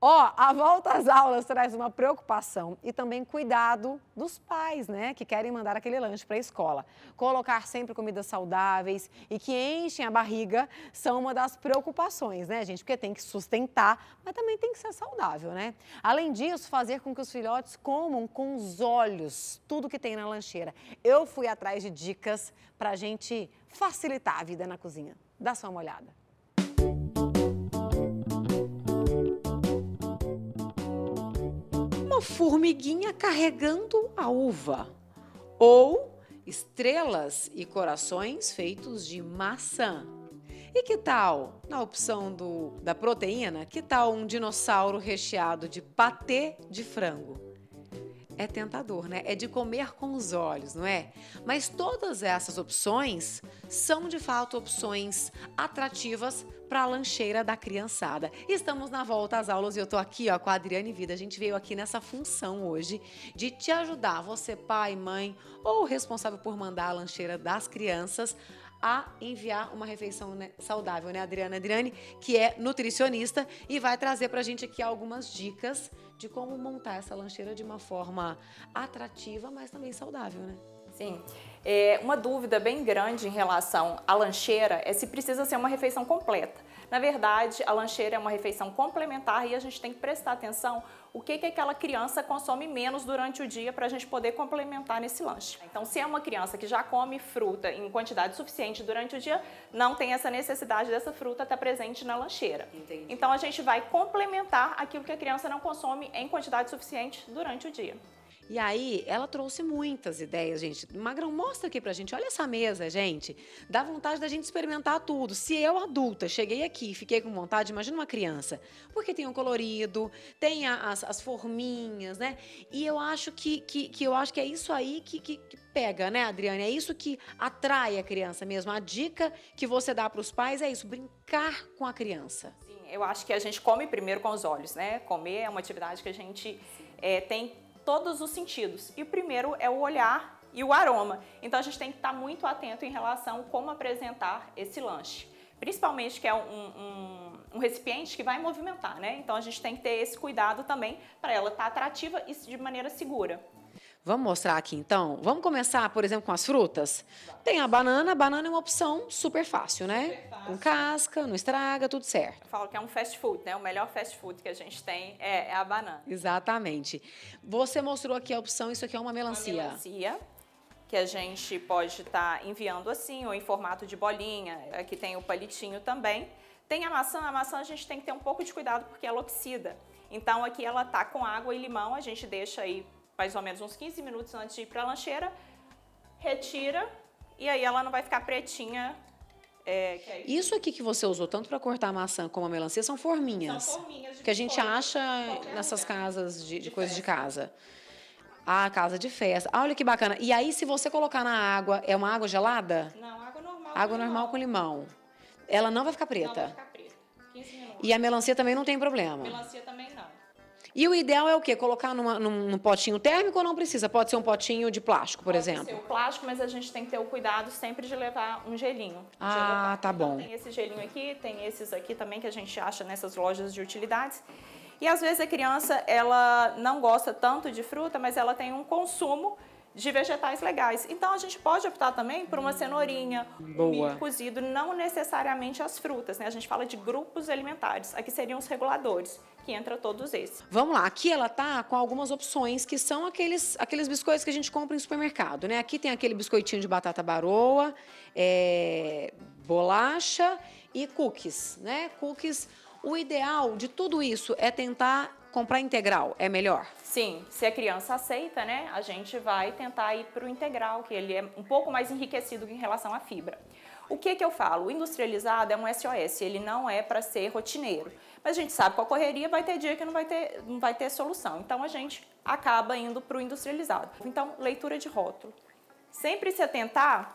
Ó, a volta às aulas traz uma preocupação e também cuidado dos pais, né, que querem mandar aquele lanche para a escola. Colocar sempre comidas saudáveis e que enchem a barriga são uma das preocupações, né, gente? Porque tem que sustentar, mas também tem que ser saudável, né? Além disso, fazer com que os filhotes comam com os olhos tudo que tem na lancheira. Eu fui atrás de dicas para a gente facilitar a vida na cozinha. Dá só uma olhada. Uma formiguinha carregando a uva, ou estrelas e corações feitos de maçã. E que tal, na opção da proteína, que tal um dinossauro recheado de patê de frango? É tentador, né? É de comer com os olhos, não é? Mas todas essas opções são, de fato, opções atrativas para a lancheira da criançada. Estamos na volta às aulas e eu tô aqui, ó, com a Adriane Vida. A gente veio aqui nessa função hoje de te ajudar, você pai, mãe ou responsável por mandar a lancheira das crianças, a enviar uma refeição, né, saudável, né, Adriane? Adriane, que é nutricionista e vai trazer pra gente aqui algumas dicas de como montar essa lancheira de uma forma atrativa, mas também saudável, né? Sim. Uma dúvida bem grande em relação à lancheira é se precisa ser uma refeição completa. Na verdade, a lancheira é uma refeição complementar e a gente tem que prestar atenção o que aquela criança consome menos durante o dia para a gente poder complementar nesse lanche. Então, se é uma criança que já come fruta em quantidade suficiente durante o dia, não tem essa necessidade dessa fruta estar presente na lancheira. Entendi. Então, a gente vai complementar aquilo que a criança não consome em quantidade suficiente durante o dia. E aí, ela trouxe muitas ideias, gente. Magrão, mostra aqui pra gente. Olha essa mesa, gente. Dá vontade da gente experimentar tudo. Se eu, adulta, cheguei aqui e fiquei com vontade, imagina uma criança. Porque tem o colorido, tem as forminhas, né? E eu acho que é isso aí que pega, né, Adriane? É isso que atrai a criança mesmo. A dica que você dá pros pais é isso, brincar com a criança. Sim, eu acho que a gente come primeiro com os olhos, né? Comer é uma atividade que a gente tem todos os sentidos. E o primeiro é o olhar e o aroma. Então a gente tem que estar muito atento em relação a como apresentar esse lanche. Principalmente que é um recipiente que vai movimentar, né? Então a gente tem que ter esse cuidado também para ela estar atrativa e de maneira segura. Vamos mostrar aqui, então? Vamos começar, por exemplo, com as frutas? Tem a banana. A banana é uma opção super fácil, né? Super fácil. Com casca, não estraga, tudo certo. Eu falo que é um fast food, né? O melhor fast food que a gente tem é a banana. Exatamente. Você mostrou aqui a opção, isso aqui é uma melancia. Uma melancia, que a gente pode estar enviando assim, ou em formato de bolinha. Aqui tem o palitinho também. Tem a maçã a gente tem que ter um pouco de cuidado porque ela oxida. Então aqui ela tá com água e limão, a gente deixa aí mais ou menos uns 15 minutos antes de ir para a lancheira, retira e aí ela não vai ficar pretinha. Isso aqui que você usou tanto para cortar a maçã como a melancia são forminhas. São forminhas que a gente acha nessas casas de coisa de casa. Ah, casa de festa. Ah, olha que bacana. E aí se você colocar na água, é uma água gelada? Não, água normal. Água normal com limão. Ela não vai ficar preta? Não vai ficar preta. 15 minutos. E a melancia também não tem problema? Melancia também não. E o ideal é o quê? Colocar num potinho térmico ou não precisa? Pode ser um potinho de plástico, por exemplo? Pode ser o plástico, mas a gente tem que ter o cuidado sempre de levar um gelinho. Ah, tá bom. Tem esse gelinho aqui, tem esses aqui também que a gente acha nessas lojas de utilidades. E às vezes a criança, ela não gosta tanto de fruta, mas ela tem um consumo de vegetais legais. Então a gente pode optar também por uma cenourinha, um milho cozido, não necessariamente as frutas, né? A gente fala de grupos alimentares, aqui seriam os reguladores, que entra todos esses. Vamos lá, aqui ela tá com algumas opções que são aqueles biscoitos que a gente compra em supermercado, né? Aqui tem aquele biscoitinho de batata baroa, bolacha e cookies, né? Cookies. O ideal de tudo isso é tentar comprar integral, é melhor? Sim, se a criança aceita, né, a gente vai tentar ir para o integral, que ele é um pouco mais enriquecido em relação à fibra. O que eu falo? O industrializado é um SOS, ele não é para ser rotineiro. Mas a gente sabe que a correria vai ter dia que não vai ter solução, então a gente acaba indo para o industrializado. Então, leitura de rótulo. Sempre se atentar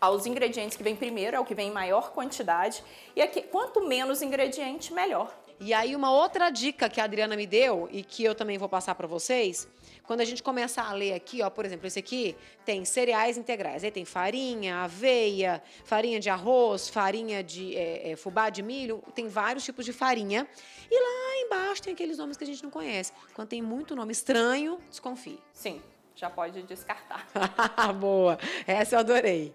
aos ingredientes que vem primeiro, é o que vem em maior quantidade. E aqui, quanto menos ingrediente, melhor. E aí uma outra dica que a Adriana me deu e que eu também vou passar para vocês, quando a gente começar a ler aqui, ó, por exemplo, esse aqui tem cereais integrais, aí tem farinha, aveia, farinha de arroz, farinha de fubá de milho, tem vários tipos de farinha. E lá embaixo tem aqueles nomes que a gente não conhece. Quando tem muito nome estranho, desconfie. Sim, já pode descartar. Boa, essa eu adorei.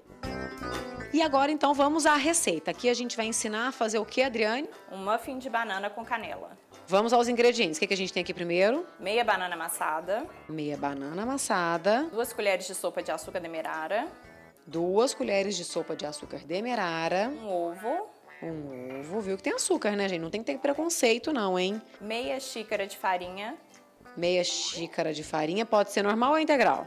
E agora, então, vamos à receita. Aqui a gente vai ensinar a fazer o que, Adriane? Um muffin de banana com canela. Vamos aos ingredientes. O que a gente tem aqui primeiro? Meia banana amassada. Meia banana amassada. 2 colheres de sopa de açúcar demerara. 2 colheres de sopa de açúcar demerara. Um ovo. Um ovo, viu? Que tem açúcar, né, gente? Não tem que ter preconceito, não, hein? Meia xícara de farinha. Meia xícara de farinha. Pode ser normal ou integral?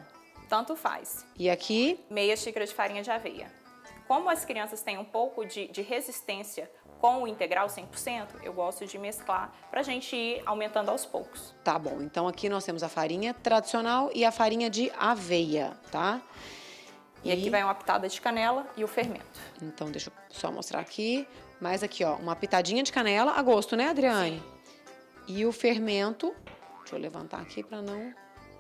Tanto faz. E aqui? Meia xícara de farinha de aveia. Como as crianças têm um pouco de resistência com o integral 100%, eu gosto de mesclar para a gente ir aumentando aos poucos. Tá bom, então aqui nós temos a farinha tradicional e a farinha de aveia, tá? E aqui vai uma pitada de canela e o fermento. Então deixa eu só mostrar aqui. Mais aqui, ó, uma pitadinha de canela a gosto, né, Adriane? Sim. E o fermento, deixa eu levantar aqui para não...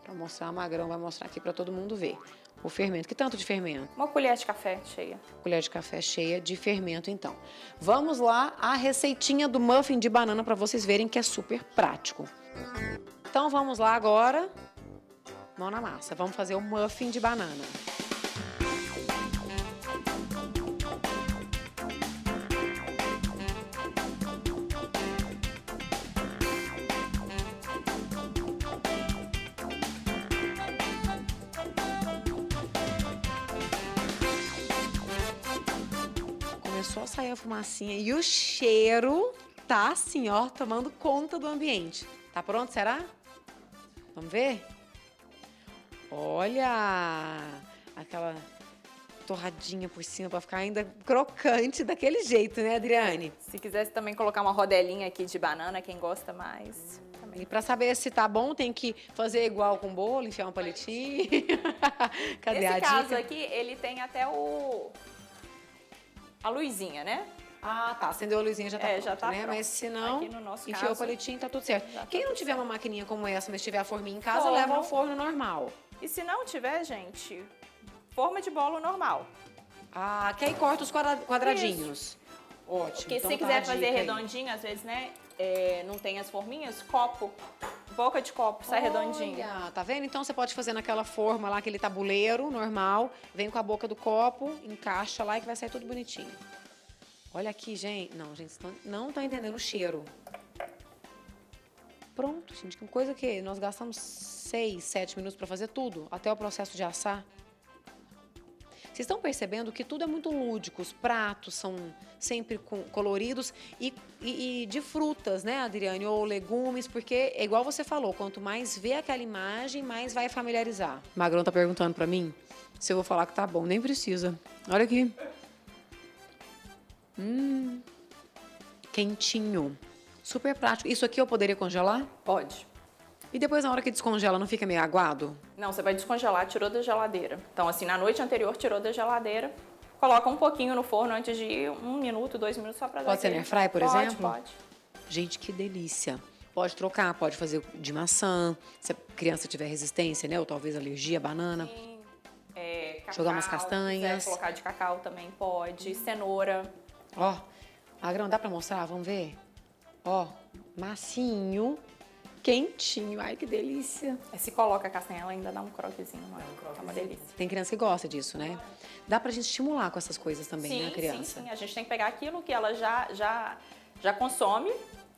Pra mostrar, a Magrão vai mostrar aqui pra todo mundo ver. O fermento, que tanto de fermento? Uma colher de café cheia. Colher de café cheia de fermento, então. Vamos lá à receitinha do muffin de banana pra vocês verem que é super prático. Então vamos lá agora, mão na massa, vamos fazer o muffin de banana. Só sair a fumacinha e o cheiro tá assim, ó, tomando conta do ambiente. Tá pronto, será? Vamos ver? Olha! Aquela torradinha por cima pra ficar ainda crocante daquele jeito, né, Adriane? Se quisesse também colocar uma rodelinha aqui de banana, quem gosta mais. E pra saber se tá bom, tem que fazer igual com bolo, enfiar um palitinho. Cadê a dica? Nesse caso aqui, ele tem até a luzinha, né? Ah, tá. Acendeu a luzinha, já tá pronto, já tá, né? Pronto. Mas se não, no enfiou o palitinho, tá tudo certo. Já quem não tiver uma maquininha como essa, mas tiver a forminha em casa, leva ao forno normal. E se não tiver, gente, forma de bolo normal. Ah, que aí corta os quadradinhos. Isso. Ótimo. Porque então, se quiser fazer redondinho, aí. Às vezes, né, não tem as forminhas, copo, boca de copo, sai redondinho. Tá vendo? Então você pode fazer naquela forma lá, aquele tabuleiro normal, vem com a boca do copo, encaixa lá e que vai sair tudo bonitinho. Olha aqui, gente. Não, gente, não estão entendendo o cheiro. Pronto, gente. Que coisa que nós gastamos 6, 7 minutos pra fazer tudo, até o processo de assar. Vocês estão percebendo que tudo é muito lúdico, os pratos são sempre coloridos e de frutas, né, Adriane? Ou legumes, porque é igual você falou, quanto mais vê aquela imagem, mais vai familiarizar. Magrão tá perguntando pra mim se eu vou falar que tá bom, nem precisa. Olha aqui. Quentinho. Super prático. Isso aqui eu poderia congelar? Pode. E depois, na hora que descongela, não fica meio aguado? Não, você vai descongelar, tirou da geladeira. Então, assim, na noite anterior, tirou da geladeira, coloca um pouquinho no forno antes de ir, 1 minuto, 2 minutos, só pra dar. Pode ser na air fry, por exemplo? Pode. Gente, que delícia. Pode trocar, pode fazer de maçã, se a criança tiver resistência, né? Ou talvez alergia à banana. Sim. Cacau, jogar umas castanhas. Se quiser colocar de cacau também pode. Cenoura. Ó, Magrão, dá pra mostrar? Vamos ver? Ó, massinho. Quentinho, ai que delícia. Se coloca a castanha, ela ainda dá um croquezinho, mano. É uma delícia. Tem criança que gosta disso, né? Dá pra gente estimular com essas coisas também, sim, né, criança? Sim, sim, a gente tem que pegar aquilo que ela já consome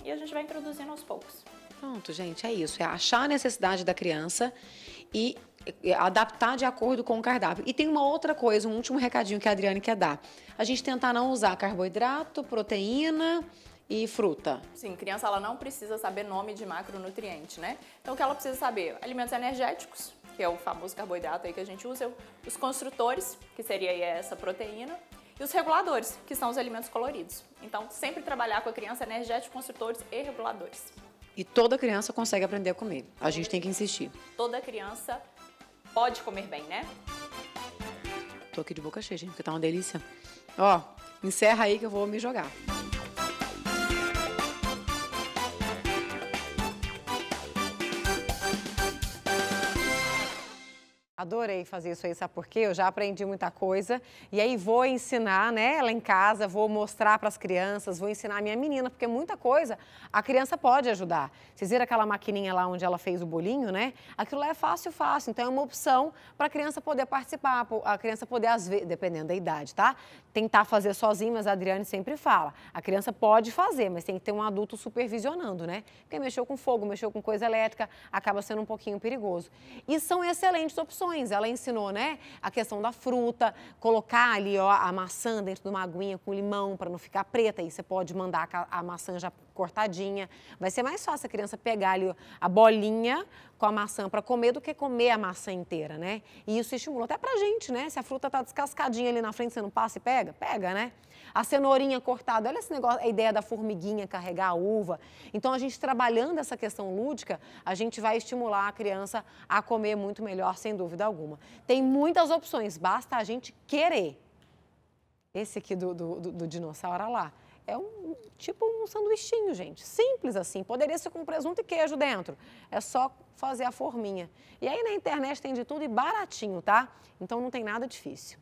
e a gente vai introduzindo aos poucos. Pronto, gente, é isso. É achar a necessidade da criança e adaptar de acordo com o cardápio. E tem uma outra coisa, um último recadinho que a Adriane quer dar. A gente tentar não usar carboidrato, proteína... E fruta. Sim, criança ela não precisa saber nome de macronutriente, né? Então o que ela precisa saber? Alimentos energéticos, que é o famoso carboidrato aí que a gente usa, os construtores, que seria aí essa proteína, e os reguladores, que são os alimentos coloridos. Então sempre trabalhar com a criança energéticos, construtores e reguladores. E toda criança consegue aprender a comer. A gente tem que insistir. Toda criança pode comer bem, né? Tô aqui de boca cheia, gente, porque tá uma delícia. Ó, encerra aí que eu vou me jogar. Adorei fazer isso aí, sabe por quê? Eu já aprendi muita coisa e aí vou ensinar, né, lá em casa, vou mostrar para as crianças, vou ensinar a minha menina, porque muita coisa a criança pode ajudar. Vocês viram aquela maquininha lá onde ela fez o bolinho, né? Aquilo lá é fácil, fácil, então é uma opção para a criança poder participar, a criança poder, às vezes, dependendo da idade, tá? Tentar fazer sozinha, mas a Adriane sempre fala, a criança pode fazer, mas tem que ter um adulto supervisionando, né? Porque mexeu com fogo, mexeu com coisa elétrica, acaba sendo um pouquinho perigoso. E são excelentes opções. Ela ensinou, né, a questão da fruta, colocar ali, ó, a maçã dentro de uma aguinha com limão para não ficar preta. Aí você pode mandar a maçã já cortadinha. Vai ser mais fácil a criança pegar ali, ó, a bolinha com a maçã para comer do que comer a maçã inteira, né? E isso estimula até pra gente, né? Se a fruta tá descascadinha ali na frente, você não passa e pega? Pega, né? A cenourinha cortada, olha esse negócio, a ideia da formiguinha carregar a uva. Então, a gente trabalhando essa questão lúdica, a gente vai estimular a criança a comer muito melhor, sem dúvida alguma. Tem muitas opções, basta a gente querer. Esse aqui do dinossauro, olha lá, é um tipo um sanduichinho, gente, simples assim, poderia ser com presunto e queijo dentro, é só fazer a forminha. E aí na internet tem de tudo e baratinho, tá? Então não tem nada difícil.